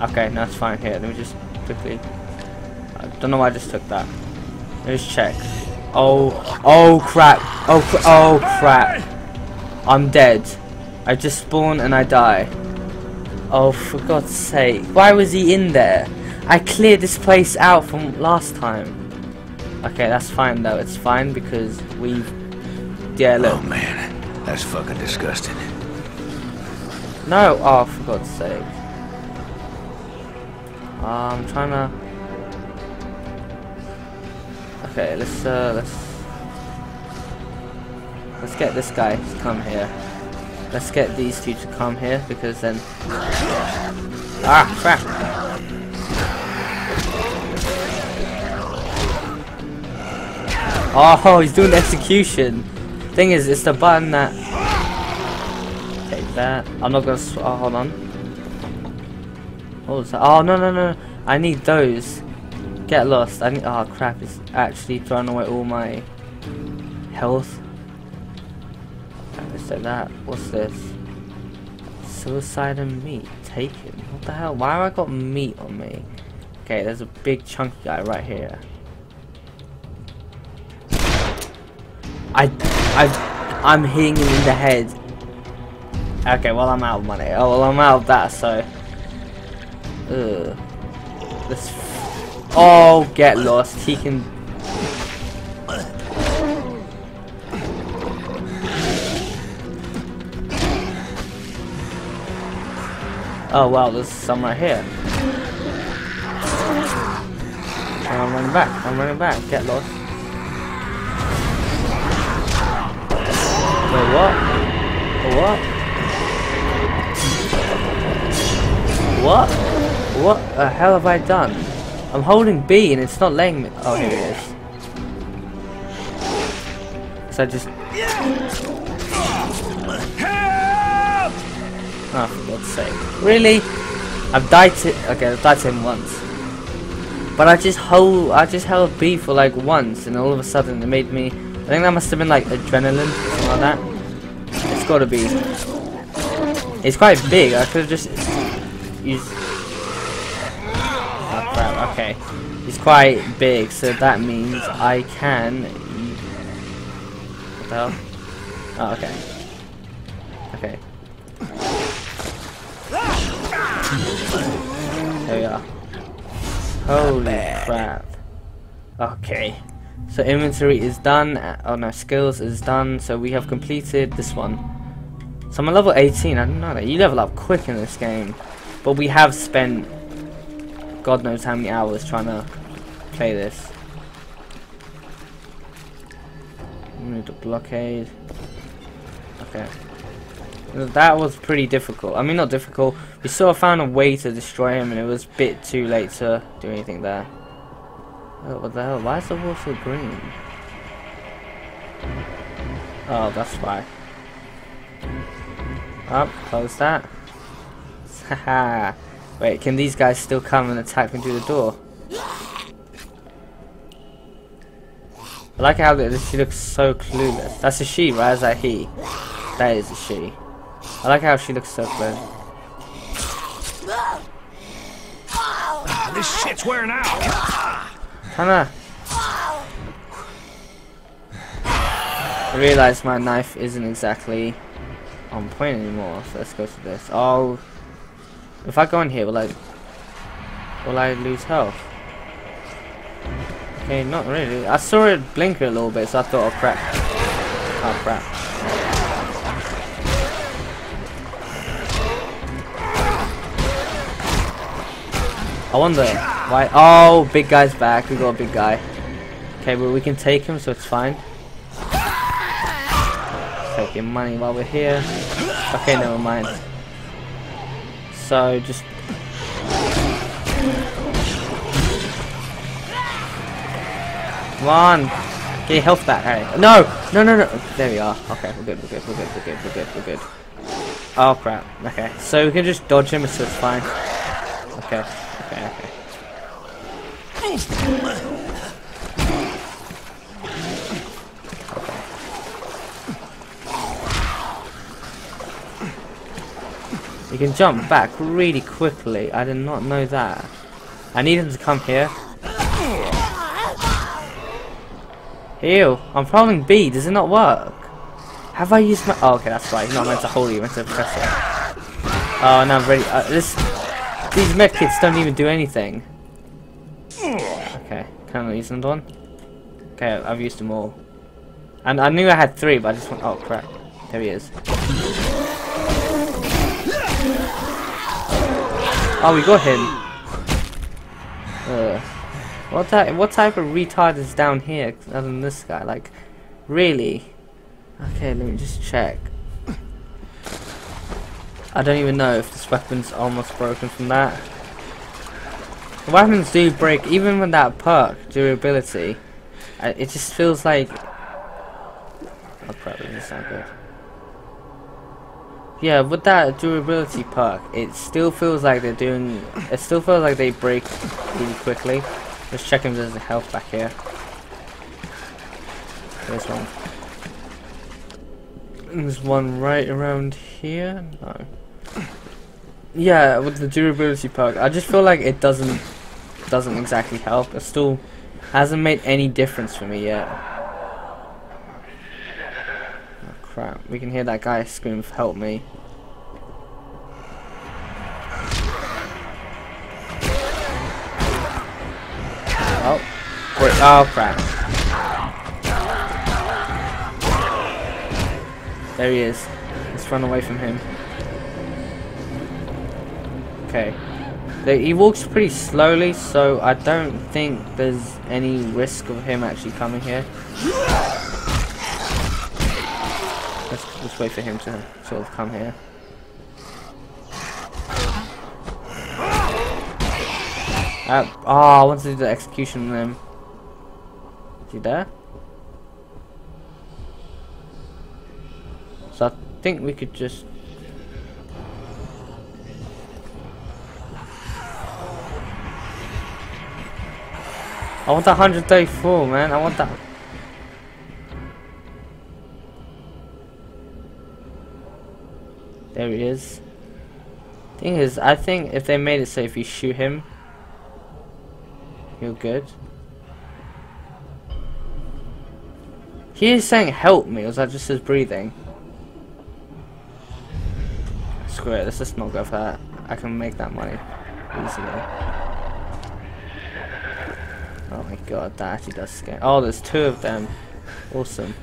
Okay, no, it's fine. Here, let me just quickly. I don't know why I just took that. Let me just check. Oh crap! I'm dead. I just spawn and I die. Oh, for God's sake! Why was he in there? I cleared this place out from last time. Okay, that's fine though. It's fine because we've. Yeah, look. Oh man, that's fucking disgusting. No, oh, for God's sake. I'm trying to. Okay, let's get this guy to come here. Let's get these two to come here because then. Ah, crap! Oh, he's doing the execution. Thing is, it's the button that. Take that. I'm not gonna. Oh, hold on. What was that? Oh no! I need those. Get lost. I need. Oh crap! It's actually throwing away all my health. Let's take that. What's this? Suicide and meat taken. What the hell? Why have I got meat on me? Okay, there's a big chunky guy right here. I'm hitting him in the head. Okay, well I'm out of money. Oh, well I'm out of that, so. Let's. Oh, get lost. He can. Oh wow, there's some right here. And I'm running back. Get lost. Wait, what? What? What the hell have I done? I'm holding B and it's not letting me. Oh, here it is. So I just. Oh, for God's sake. Really? I've died to. Okay, I've died to him once. But I just held B for like once and all of a sudden it made me. I think that must have been like adrenaline or something like that. It's gotta be. It's quite big. I could have just used. Oh crap, okay. It's quite big, so that means I can. What the hell? Oh, okay. Okay. There we are. Holy crap. Okay. So inventory is done, oh no, skills is done, so we have completed this one. So I'm at level 18, I don't know that, you level up quick in this game. But we have spent, God knows how many hours trying to play this. We need a blockade. Okay. That was pretty difficult, I mean not difficult, we sort of found a way to destroy him and it was a bit too late to do anything there. Oh, what the hell? Why is the wall so green? Oh, that's why. Up, oh, close that. Haha. Wait, can these guys still come and attack me through the door? I like how she looks so clueless. That's a she, right? Is that he? That is a she. I like how she looks so clueless. This shit's wearing out. Hannah! I realised my knife isn't exactly on point anymore, so let's go to this. Oh, if I go in here, will I lose health? Okay, not really. I saw it blinker a little bit, so I thought, oh crap. Oh crap. I wonder. Why? Oh, big guy's back. We got a big guy. Okay, but we can take him, so it's fine. Taking money while we're here. Okay, never mind. So just. Come on. Get your health back, hey. No. There we are. Okay, we're good. Oh crap. Okay, so we can just dodge him, so it's fine. Okay. You can jump back really quickly. I did not know that. I need him to come here. Ew, I'm following B. Does it not work? Have I used my... Oh, okay, that's right. He's not meant to hold you. You're meant to press it. Oh, no, I'm ready. These medkits don't even do anything. Okay, can I use another one? Okay, I've used them all. And I knew I had three, but I just went... Oh, crap. There he is. Oh, we got him. What type of retard is down here other than this guy? Like, really? Okay, let me just check. I don't even know if this weapon's almost broken from that. The weapons do break, even with that perk, durability. It just feels like... Oh crap, this is not good. Yeah, with that durability perk, it still feels like they're doing... It still feels like they break really quickly. Let's check if there's a health back here. There's one. There's one right around here. No. Yeah, with the durability perk, I just feel like it doesn't exactly help. It still hasn't made any difference for me yet. Oh crap! We can hear that guy scream, "Help me!" Oh, wait! Oh crap! There he is. Let's run away from him. Okay. He walks pretty slowly, so I don't think there's any risk of him actually coming here. Let's just wait for him to sort of come here. I want to do the execution on him. Is he there? So I think we could just... I want that 134, man. I want that. There he is. Thing is, I think if they made it so if you shoot him, you're good. He is saying help me, or is that just his breathing? Screw it, let's just not go for that. I can make that money easily. Oh my god, that actually does scare. Oh, there's two of them. Awesome.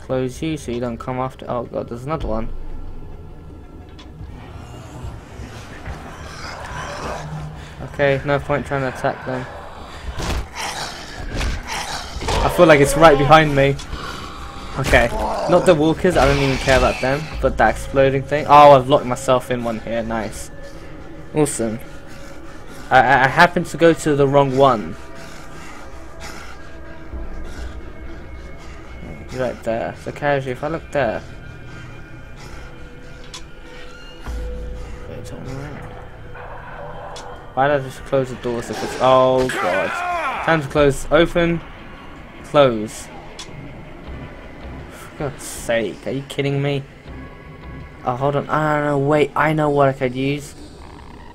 Close you so you don't come after. Oh god, there's another one. Okay, no point trying to attack them. I feel like it's right behind me. Okay, not the walkers, I don't even care about them, but that exploding thing. Oh, I've locked myself in one here, nice. Awesome. I happened to go to the wrong one. Right there, so casually, if I look there. Wait, why did I just close the doors if it's... Oh god. Time to close, open, close. For God's sake, are you kidding me? Oh, hold on. I don't know. Wait, I know what I could use.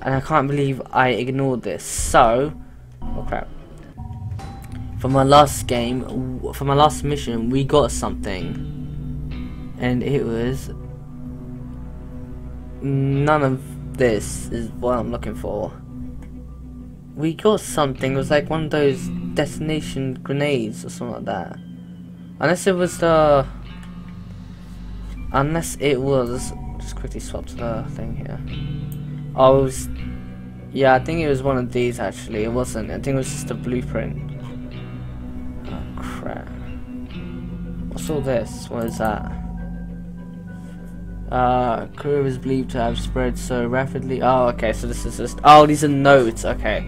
And I can't believe I ignored this. So, oh crap. For my last mission, we got something. And it was... None of this is what I'm looking for. We got something. It was like one of those detonation grenades or something like that. Unless it was the... Unless it was, just quickly swap to the thing here. Oh, it was, yeah, I think it was one of these actually. It wasn't. I think it was just a blueprint. Oh crap! What's all this? What is that? Crew is believed to have spread so rapidly. Oh, okay. So this is just. Oh, these are notes. Okay.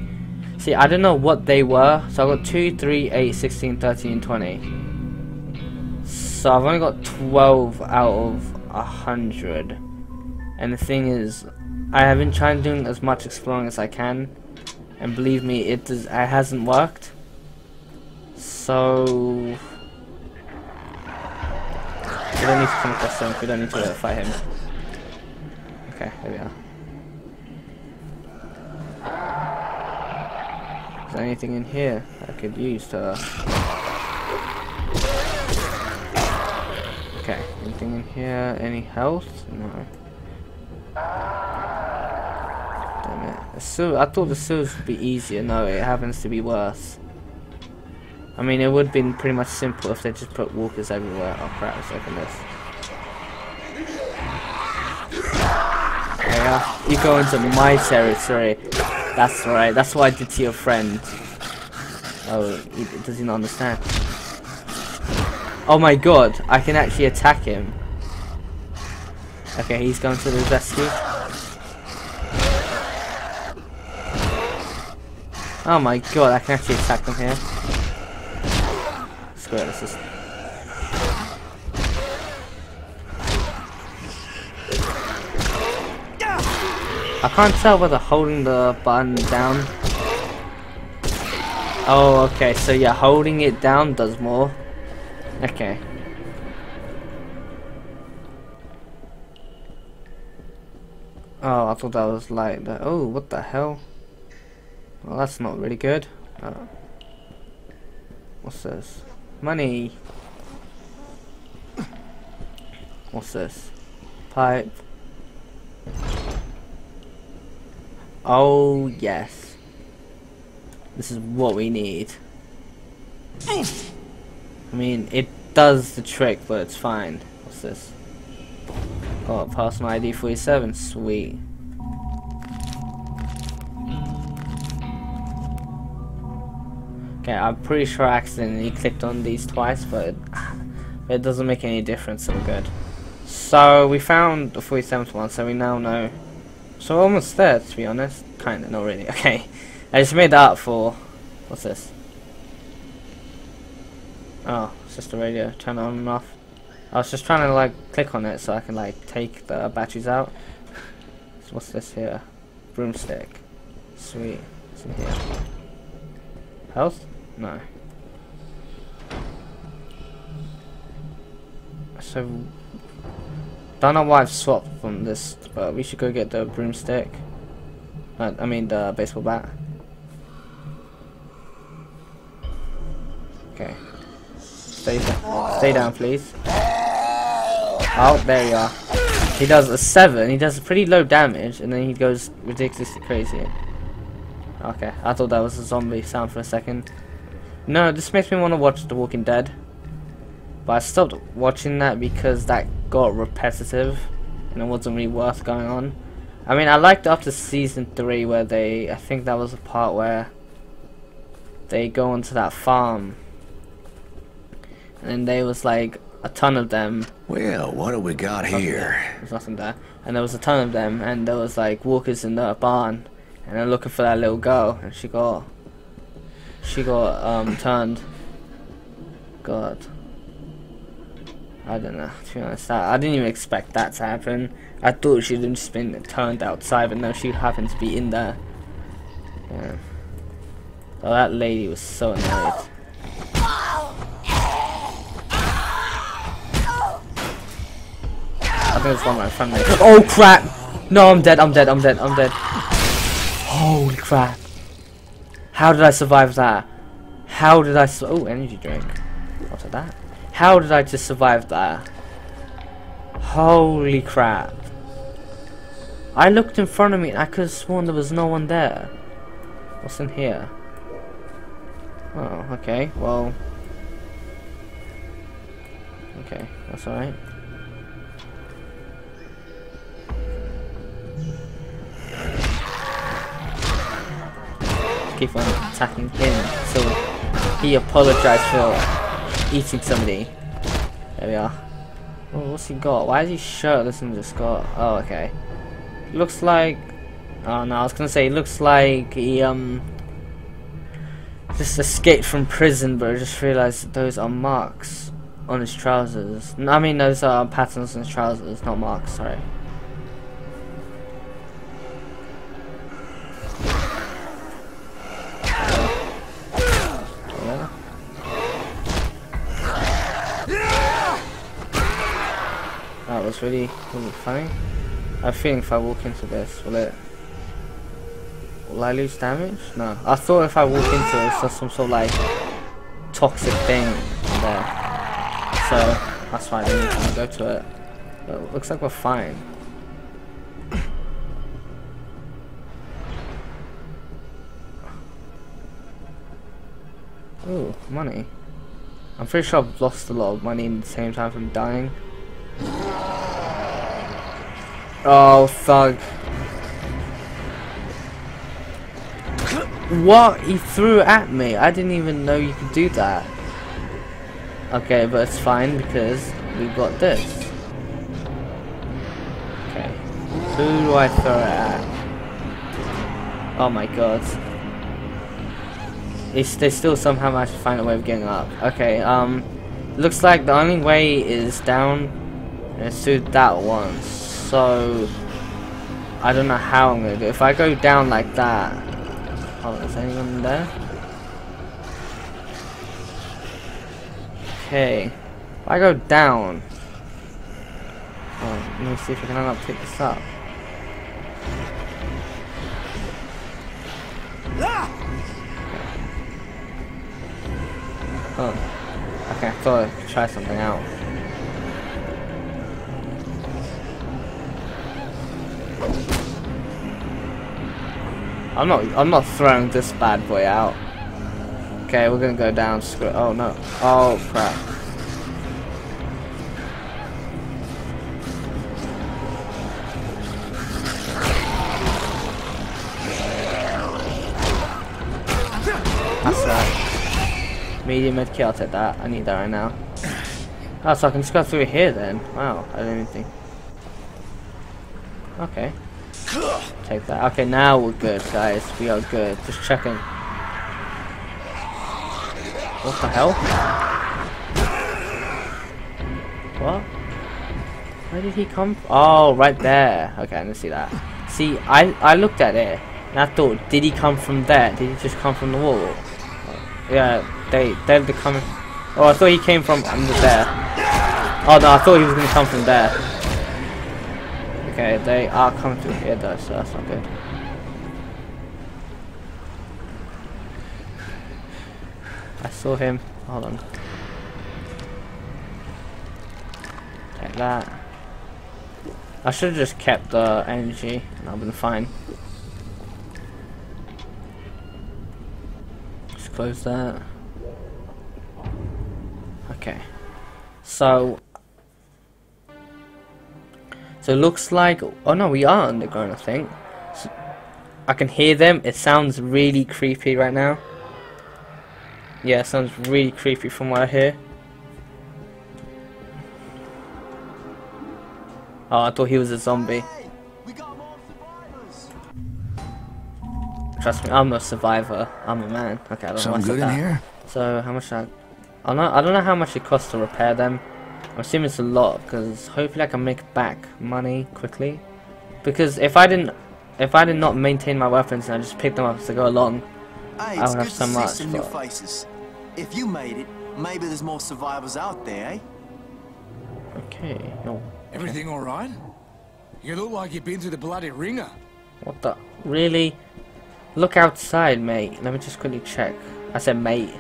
See, I don't know what they were. So I got 2, 3, 8, 16, 13, 20. So I've only got 12 out of 100, and the thing is, I have been trying to do as much exploring as I can, and believe me, it hasn't worked. So we don't need to come across him. We don't need to fight him. Okay, there we are. Is there anything in here I could use to... Okay, anything in here? Any health? No. Damn it. The sewer, I thought the sewers would be easier. No, it happens to be worse. I mean, it would have been pretty much simple if they just put walkers everywhere. Oh crap, let's open this. You go into my territory. That's right. That's what I did to your friend. Oh, does he not understand? Oh my god, I can actually attack him. Okay, he's going to the rescue. Oh my god, I can actually attack him here. Screw it, let's just... I can't tell whether holding the button down... Oh, okay, so yeah, holding it down does more. Okay. Oh, I thought that was like that. Oh, what the hell? Well, that's not really good. Oh. What's this? Money. What's this? Pipe. Oh, yes. This is what we need. I mean, it does the trick, but it's fine. What's this? Oh, personal ID 47. Sweet. Okay, I'm pretty sure I accidentally clicked on these twice, but it doesn't make any difference, so we're good. So, we found the 47th one, so we now know. So, we're almost there, to be honest. Kinda, not really. Okay. I just made that up for. What's this? Oh, it's just a radio. Turn it on and off. I was just trying to like click on it so I can like take the batteries out. So what's this here? Broomstick. Sweet. What's in here? Health? No. So, don't know why I've swapped from this, but we should go get the broomstick. I mean the baseball bat. Okay. Stay down, please. Oh, there you are. He does a 7. He does pretty low damage, and then he goes ridiculously crazy. Okay, I thought that was a zombie sound for a second. No, this makes me want to watch The Walking Dead. But I stopped watching that because that got repetitive, and it wasn't really worth going on. I mean, I liked up to season 3 where they... I think that was the part where they go onto that farm. And there was like a ton of them. Well, what do we got here? There's nothing there. And there was a ton of them, and there was like walkers in the barn, and they're looking for that little girl, and she got turned. God, I don't know. To be honest, I didn't even expect that to happen. I thought she'd just been turned outside, but no, she happened to be in there. Yeah. Oh, that lady was so annoyed. I think it's one right in front of me. Oh crap! No, I'm dead. Holy crap. How did I survive that? How did I oh, energy drink. What's that? How did I just survive that? Holy crap. I looked in front of me and I could have sworn there was no one there. What's in here? Oh, okay, well. Okay, that's alright. Keep on attacking him, so he apologized for eating somebody. There we are. Oh, what's he got? Why is he shirtless and just got? Oh, okay. Looks like. Oh no, I was gonna say it looks like he just escaped from prison, but I just realized that those are marks on his trousers. I mean, those are patterns on his trousers, not marks. Sorry. That was really funny. I think if I walk into this, will I lose damage? No. I thought if I walk into it, it's some sort of like toxic thing there. So that's why I didn't want to go to it. But it looks like we're fine. Ooh, money. I'm pretty sure I've lost a lot of money in the same time from dying. Oh, thug. What? He threw at me. I didn't even know you could do that. Okay, but it's fine because we've got this. Okay. Who do I throw it at? Oh my god. They still somehow managed to find a way of getting up. Okay, looks like the only way is down, and it's through that one. So I don't know how I'm gonna do. If I go down like that, oh, is anyone there? Okay, if I go down. Oh, let me see if I can end up pick this up. Oh, okay, I thought I could try something out. I'm not throwing this bad boy out. Okay, we're gonna go down, screw it. Oh no. Oh crap. That's that. Medium med kit, I'll take that. I need that right now. Oh, so I can just go through here then. Wow, I didn't even think. Okay. Take that. Okay, now we're good, guys. We are good. Just checking. What the hell? What? Where did he come from? Oh, right there. Okay, I didn't see that. See, I looked at it and I thought, did he come from there? Did he just come from the wall? Yeah, they're coming. Oh, I thought he came from under there. Oh no, I thought he was gonna come from there. Okay, they are coming through here though, so that's not good. I saw him. Hold on. Take that. I should have just kept the energy and I've been fine. Close that. Okay, so it looks like, oh no, we are underground, I think. So I can hear them. It sounds really creepy right now. Yeah, it sounds really creepy from what I hear. Oh, I thought he was a zombie. Trust me, I'm a survivor. I'm a man. Okay, I don't know good in here. So, how much that? I don't know how much it costs to repair them. I'm assuming it's a lot because hopefully I can make back money quickly. Because if I did not maintain my weapons and I just picked them up as I go along, I would have so much. It's good to see some new faces. If you made it, maybe there's more survivors out there, eh? Okay. No. Everything all right? You look like you've been to the bloody ringer. What the? Really? Look outside, mate. Let me just quickly check. I said, mate.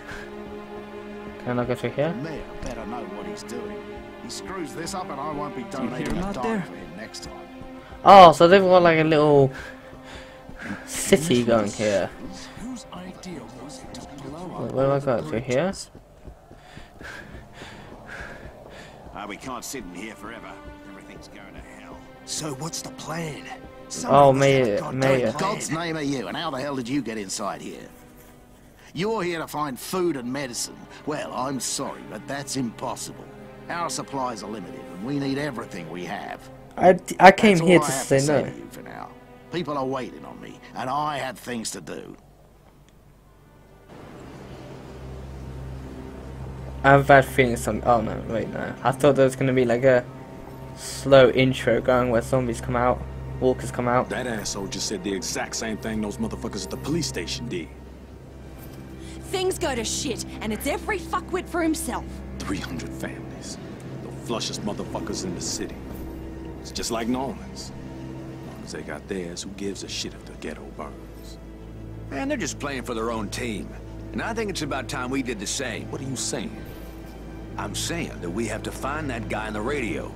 Can I not go through here? Mayor better know what he's doing. He screws this up, and I won't be donating a dime for him next time. Oh, so they've got like a little city going here. Wait, where do I go? Through here? We can't sit in here forever. Everything's going to hell. So what's the plan? Oh, Mayor. God's name are you, and how the hell did you get inside here? You're here to find food and medicine. Well, I'm sorry, but that's impossible. Our supplies are limited, and we need everything we have. I came here to say no. For now. People are waiting on me, and I have things to do. I have bad feelings on... Oh, no, wait, no. I thought there was going to be, like, a slow intro going where zombies come out. Walkers come out. That asshole just said the exact same thing those motherfuckers at the police station did. Things go to shit, and it's every fuckwit for himself. 300 families. The flushest motherfuckers in the city. It's just like Norman's. long as they got theirs, who gives a shit if the ghetto burns? Man, they're just playing for their own team. And I think it's about time we did the same. What are you saying? I'm saying that we have to find that guy on the radio.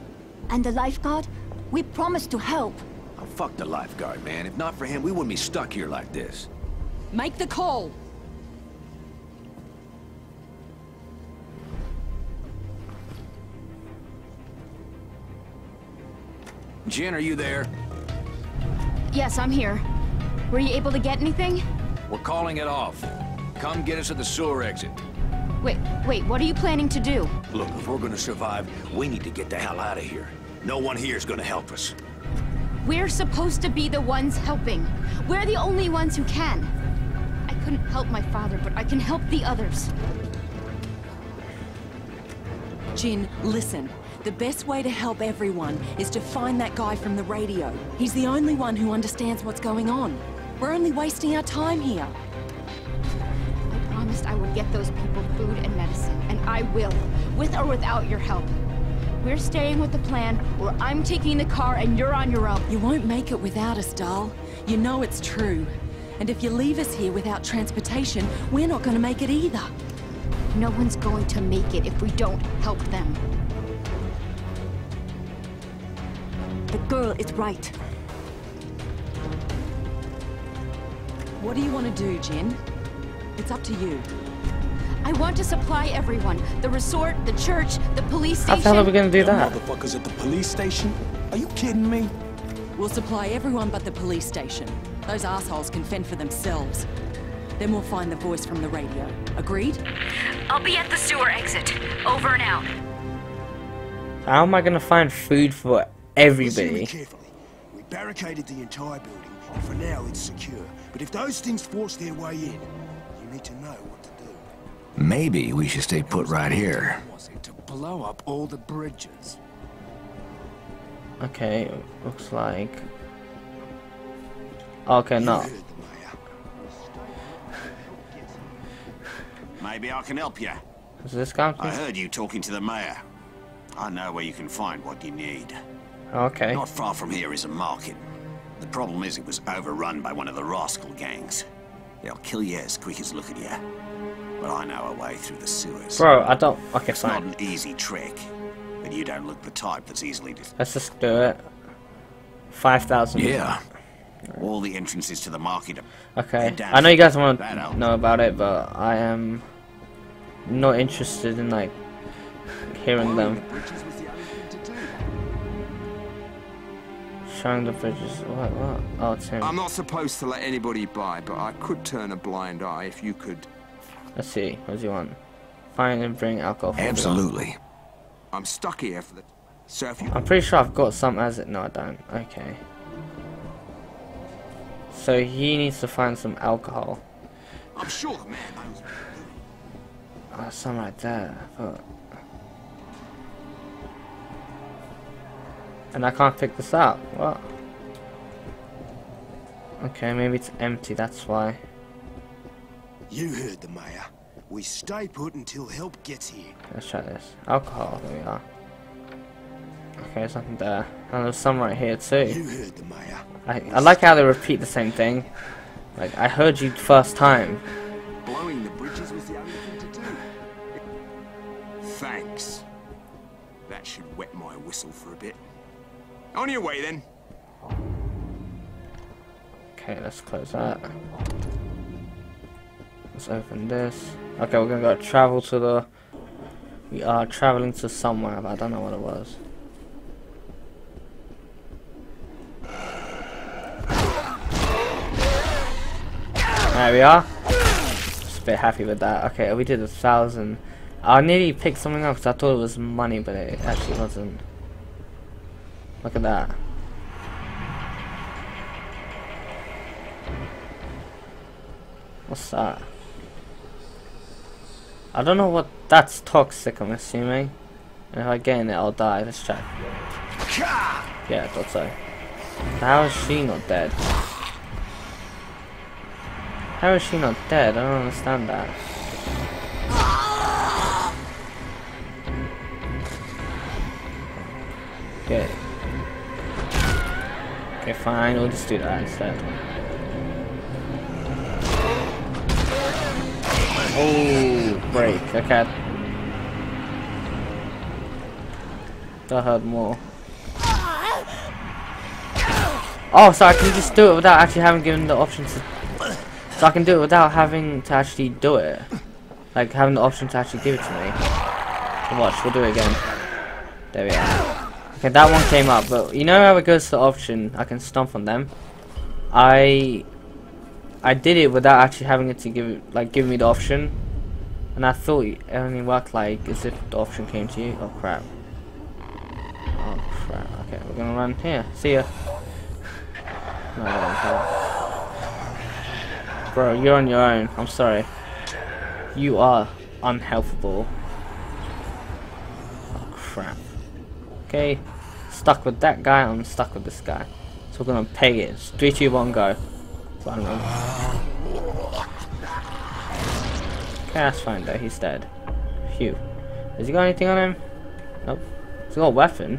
And the lifeguard? We promised to help. Oh, fuck the lifeguard, man. If not for him, we wouldn't be stuck here like this. Make the call. Jen, are you there? Yes, I'm here. Were you able to get anything? We're calling it off. Come get us at the sewer exit. Wait, what are you planning to do? Look, if we're gonna survive, we need to get the hell out of here. No one here is gonna help us. We're supposed to be the ones helping. We're the only ones who can. I couldn't help my father, but I can help the others. Jin, listen. The best way to help everyone is to find that guy from the radio. He's the only one who understands what's going on. We're only wasting our time here. I promised I would get those people food and medicine, and I will, with or without your help. We're staying with the plan, or I'm taking the car and you're on your own. You won't make it without us, doll. You know it's true. And if you leave us here without transportation, we're not gonna make it either. No one's going to make it if we don't help them. The girl is right. What do you want to do, Jin? It's up to you. I want to supply everyone. The resort, the church, the police station. I thought we were gonna do that. The motherfuckers at the police station? Are you kidding me? We'll supply everyone but the police station. Those assholes can fend for themselves. Then we'll find the voice from the radio. Agreed? I'll be at the sewer exit. Over and out. How am I gonna find food for everybody? Carefully. We barricaded the entire building, and for now it's secure. But if those things force their way in, you need to know what to do. Maybe we should stay put right here. To blow up all the bridges. Okay, looks like. Okay, no. Maybe I can help you. Is this company? I heard you talking to the mayor. I know where you can find what you need. Okay. Not far from here is a market. The problem is it was overrun by one of the rascal gangs. They'll kill you as quick as look at you. But I know a way through the sewers. Bro, I don't... Okay, fine. Not an easy trek. But you don't look the type that's easily... Let's just do it. 5,000. Yeah. All the entrances to the market are... Okay. I know you guys want to know about it, but I am... not interested in, like, hearing them. The bridges. What? Oh, it's him. I'm not supposed to let anybody by, but I could turn a blind eye if you could. Let's see. What does he want? Find and bring alcohol. Absolutely. I'm stuck here for the. So if you. I'm pretty sure I've got some as it. No, I don't. Okay. So he needs to find some alcohol. I'm sure, man. Oh, something like that. But... And I can't pick this up. What? Okay, maybe it's empty, that's why. You heard the mayor. We stay put until help gets here. Let's try this. Alcohol, there we are. Okay, there's nothing there. And there's some right here too. You heard the mayor. I like how they repeat the same thing. Like, I heard you first time. Blowing the bridges was the only thing to do. Thanks. That should wet my whistle for a bit. On your way, then. Okay, let's close that. Let's open this. Okay, we're gonna go travel to the... We are traveling to somewhere, but I don't know what it was. There we are. Just a bit happy with that. Okay, we did 1,000. I nearly picked something up because I thought it was money, but it actually wasn't. Look at that. What's that? I don't know what... That's toxic, I'm assuming. And if I get in it, I'll die. Let's check. Yeah, I thought so. How is she not dead? How is she not dead? I don't understand that. Okay. Okay, fine, we'll just do that instead. Oh, break, okay. That hurt more. Oh, so I can just do it without actually having given the option to... So I can do it without having to actually do it. Like, having the option to actually give it to me. Watch, we'll do it again. There we are. Okay, that one came up, but you know how it goes to the option, I can stomp on them. I did it without actually having it to give me the option. And I thought it only worked like as if the option came to you. Oh crap. Oh crap. Okay, we're gonna run here. See ya. No, I don't care. Bro, you're on your own. I'm sorry. You are unhelpful. Oh crap. Okay. Stuck with that guy, I'm stuck with this guy. So we're gonna peg it. It's 3, 2, 1, go. Run, run. Okay, that's fine though, he's dead. Phew. Has he got anything on him? Nope. He's got a weapon.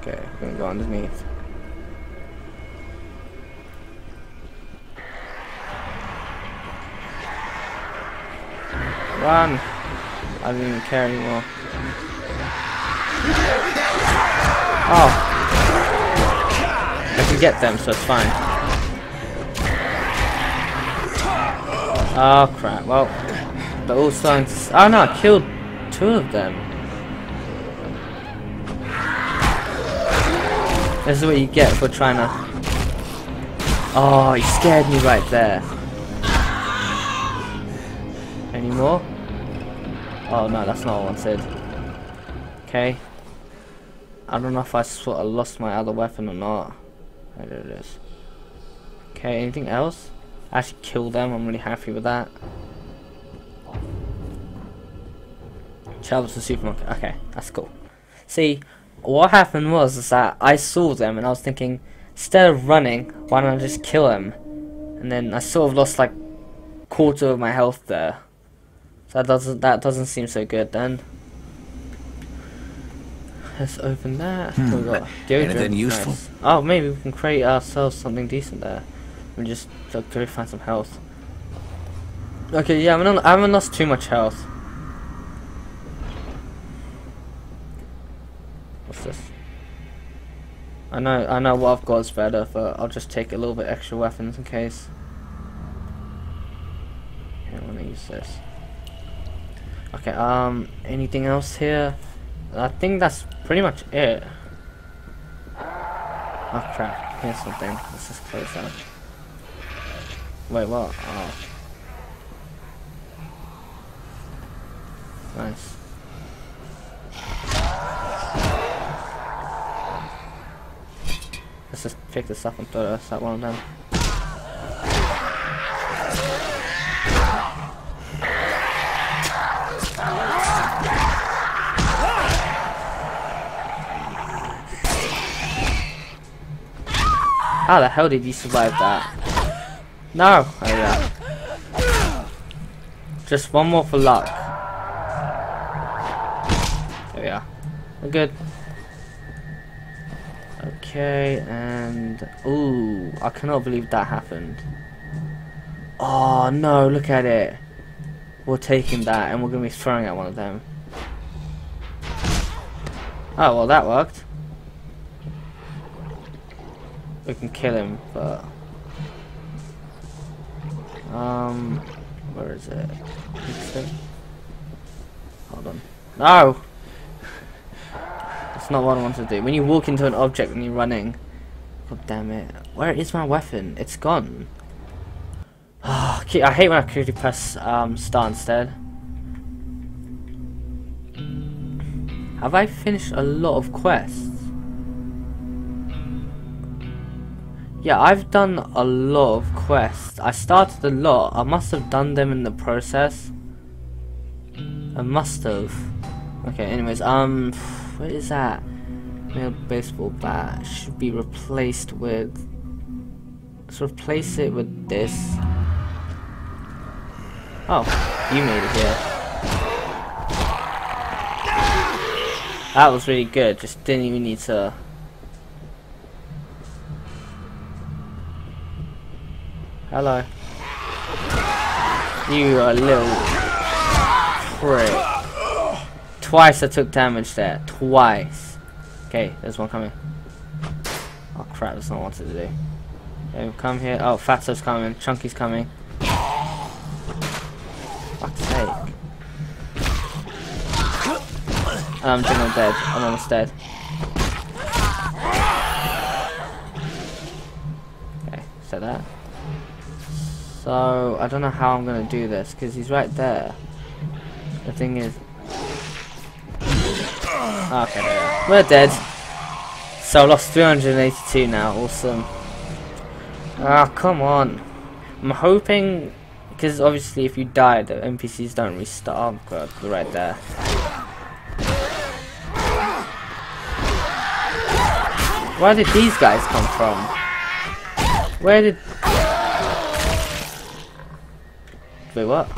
Okay, I'm gonna go underneath. Run! I don't even care anymore. Oh! I can get them, so it's fine. Oh crap, well, they're all starting to... Oh no, I killed 2 of them. This is what you get for trying to... Oh, you scared me right there. Any more? Oh no, that's not what I wanted. Okay. I don't know if I sort of lost my other weapon or not. There it is. Okay, anything else? I actually killed them, I'm really happy with that. Travel to the supermarket, okay, that's cool. See, what happened was is that I saw them and I was thinking, instead of running, why don't I just kill them? And then I sort of lost like quarter of my health there. So that doesn't seem so good then. Let's open that. We got anything useful? Nice. Oh, maybe we can create ourselves something decent there. We just look to find some health. Okay, yeah, I haven't lost too much health. What's this? I know what I've got is better, but I'll just take a little bit extra weapons in case. Okay, I want to use this. Okay, anything else here? I think that's pretty much it. Oh crap, here's something. Let's just close that. Wait, what? Oh. Nice. Let's just pick this up and throw this at one of them. How the hell did you survive that? No! Oh yeah. Just one more for luck. There we are. We're good. Okay, and... Ooh, I cannot believe that happened. Oh no, look at it. We're taking that and we're going to be throwing at one of them. Oh, well that worked. We can kill him, but where is it? Hold on. No, that's not what I wanted to do. When you walk into an object when you're running, god damn it! Where is my weapon? It's gone. Oh, I hate when I quickly press start instead. Have I finished a lot of quests? Yeah, I've done a lot of quests. I started a lot. I must have done them in the process. I must have. Okay, anyways, what is that? Male baseball bat should be replaced with... Let's replace it with this. Oh, you made it here. That was really good, just didn't even need to... Hello. You are a little prick. Twice I took damage there. Twice. Okay, there's one coming. Oh crap, that's not what I wanted to do. Okay, come here. Oh, Fatso's coming. Chunky's coming. Fuck's sake. I'm generally dead. I'm almost dead. Okay, set that. So, I don't know how I'm going to do this, because he's right there. The thing is... Okay, there we are. We're dead. So, I lost 382 now. Awesome. Ah, come on. I'm hoping... Because, obviously, if you die, the NPCs don't restart. Oh, God, they're right there. Where did these guys come from? Where did... Wait, what?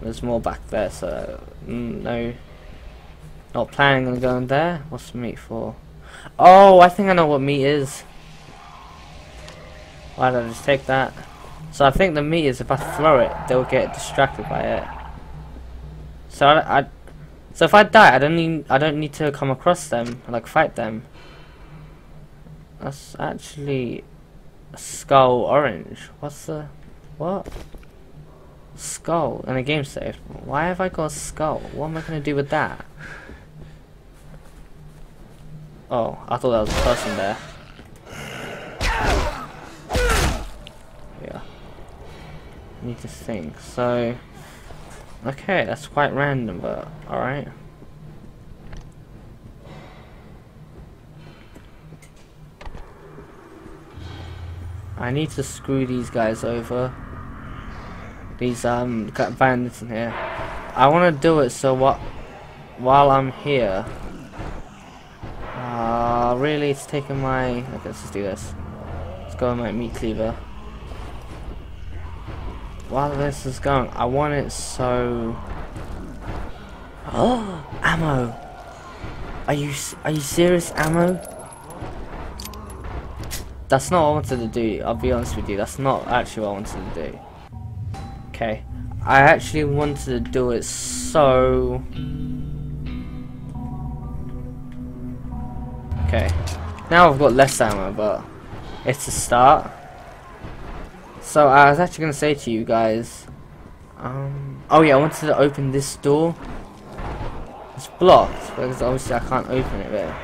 There's more back there, so no, not planning on going there. What's the meat for? Oh, I think I know what meat is. Why don't I just take that? So I think the meat is if I throw it, they'll get distracted by it. So so if I die, I don't need to come across them, like fight them. That's actually a skull orange. What's the... What? Skull and a game save. Why have I got a skull? What am I gonna do with that? Oh, I thought that was a person there. Yeah. I need to think. So, okay, that's quite random, but alright. I need to screw these guys over. These bandits in here. I want to do it so what? While I'm here. Really, it's taking my. Okay, let's just do this. Let's go with my meat cleaver. While this is going, I want it so. Oh, ammo. Are you serious? Ammo. That's not what I wanted to do, I'll be honest with you, that's not actually what I wanted to do. Okay, I actually wanted to do it so... Okay, now I've got less ammo, but it's a start. So I was actually going to say to you guys... Oh yeah, I wanted to open this door. It's blocked, because obviously I can't open it there.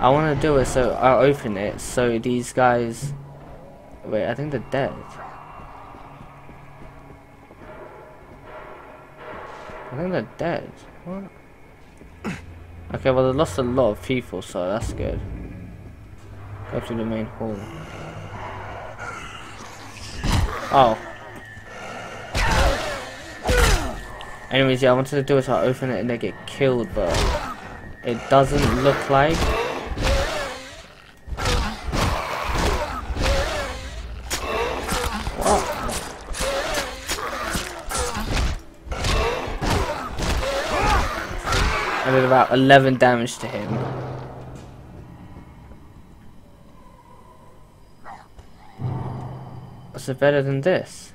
I want to do it so I open it so these guys... Wait, I think they're dead. I think they're dead. What? Okay, well they lost a lot of people, so that's good. Go to the main hall. Oh. Anyways, yeah, I wanted to do it so I open it and they get killed, but... It doesn't look like. What? I did about 11 damage to him. Is it better than this?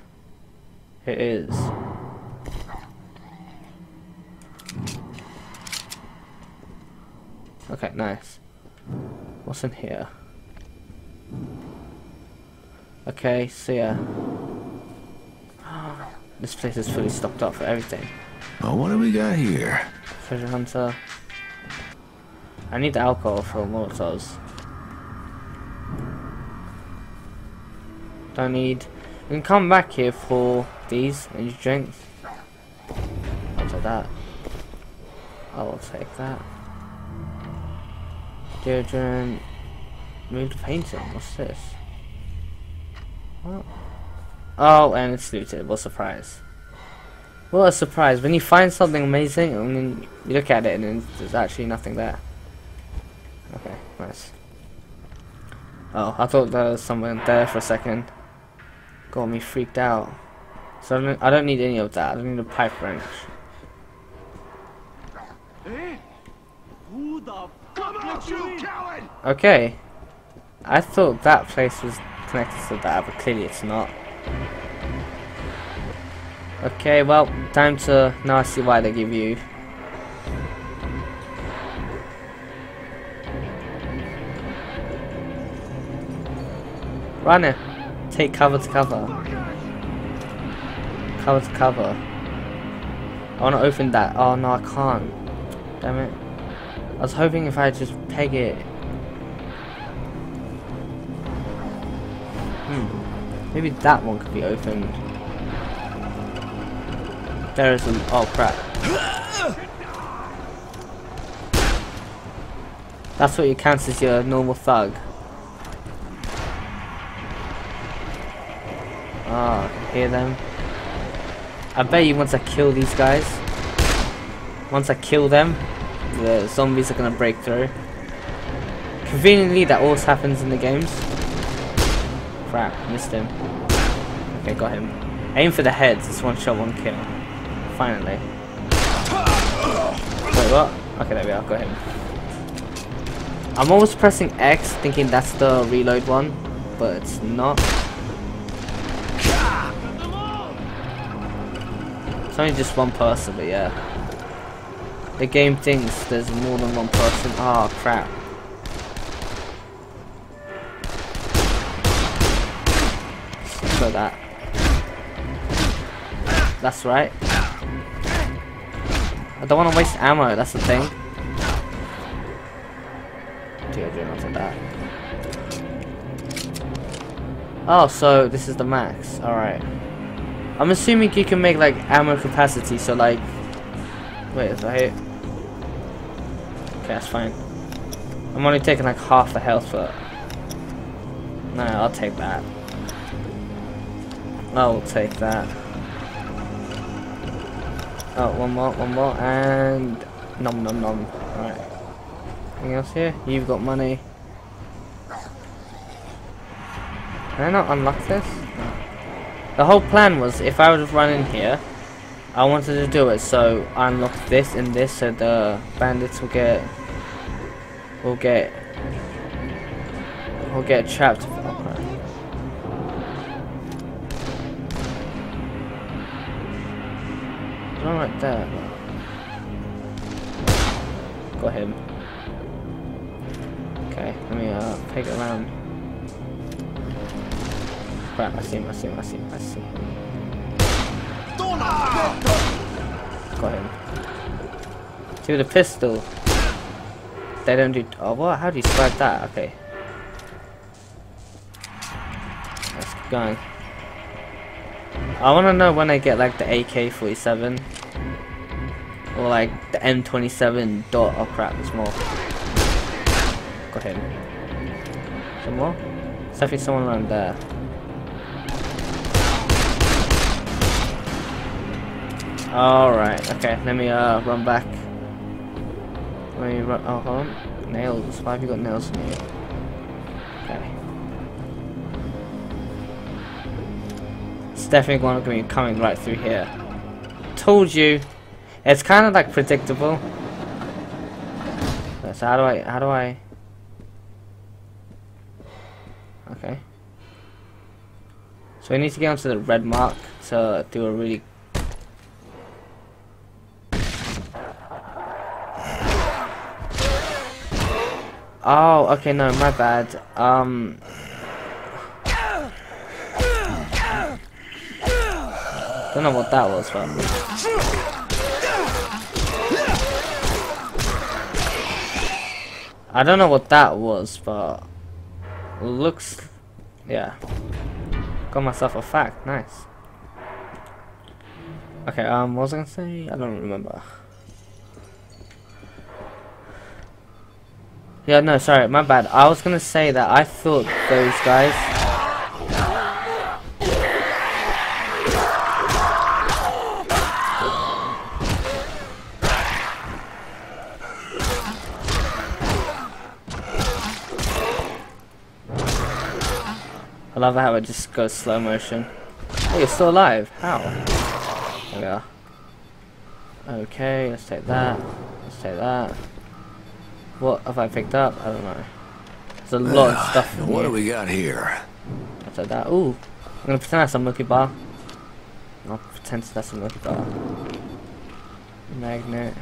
It is. Okay, nice. What's in here? Okay, so yeah. This place is fully stocked up for everything. Oh, what do we got here? Treasure hunter. I need the alcohol for Molotovs. Don't need... You can come back here for these and your drinks. I'll take that. I'll take that. Deodorant. Move the painting. What's this? What? Oh, and it's looted. What a surprise. What a surprise. When you find something amazing and then you look at it and then there's actually nothing there. Okay, nice. Oh, I thought there was someone there for a second. Got me freaked out. So I don't need any of that. I don't need a pipe wrench. Okay. I thought that place was connected to that, but clearly it's not. Okay, well, time to... Now I see why they give you... Runner, take cover to cover. Cover to cover. I want to open that. Oh no, I can't. Damn it. I was hoping if I just peg it. Maybe that one could be opened. There is an... Oh crap. That's what you count as your normal thug. Ah, I can hear them. I bet you once I kill these guys, once I kill them, the zombies are gonna break through. Conveniently, that always happens in the games. Crap, missed him. Okay, got him. Aim for the heads, it's one shot, one kill. Finally. Wait, what? Okay, there we are, got him. I'm always pressing X, thinking that's the reload one, but it's not. It's only just one person, but yeah. The game thinks there's more than one person. Oh crap. Just like that. That's right. I don't want to waste ammo, that's the thing. Dude, I do not like that. Oh, so this is the max. Alright. I'm assuming you can make like ammo capacity, so like... Wait, is that it? Okay, that's fine. I'm only taking like half the health, but... No, I'll take that. I'll take that. Oh, one more, and... Nom nom nom. Alright. Anything else here? You've got money. Can I not unlock this? The whole plan was, if I would have run in here, I wanted to do it so I unlocked this and this, so the bandits will get trapped. Oh, crap. Not right there. Got him. Okay, let me pick it around. Crap, I see him. Got him. Dude, the pistol. They don't do... Oh, what? How do you swipe that? Okay. Let's keep going. I want to know when I get, like, the AK-47. Or, like, the M27 dot. Oh, crap, there's more. Got him. Some more? There's definitely someone around there. Alright, okay, let me run back. Let me run. Oh, hold on. Nails. Why have you got nails in here? Okay. It's definitely going to be coming right through here. Told you. It's kind of like predictable. So how do I. Okay. So we need to get onto the red mark to do a really. Oh, okay, no, my bad. Don't know what that was, but... I don't know what that was, but... Looks... Yeah. Got myself a fact, nice. Okay, what was I gonna say? I don't remember. Yeah, no, sorry, my bad. I was gonna say that I thought those guys... I love how it just goes slow motion. Oh, you're still alive. How? There we are. Okay, let's take that. What have I picked up? I don't know. There's a lot of stuff. What do we got here? That's like that. Ooh, I'm gonna pretend that's a Milky Bar. I'll pretend that's a Milky Bar. Magnet.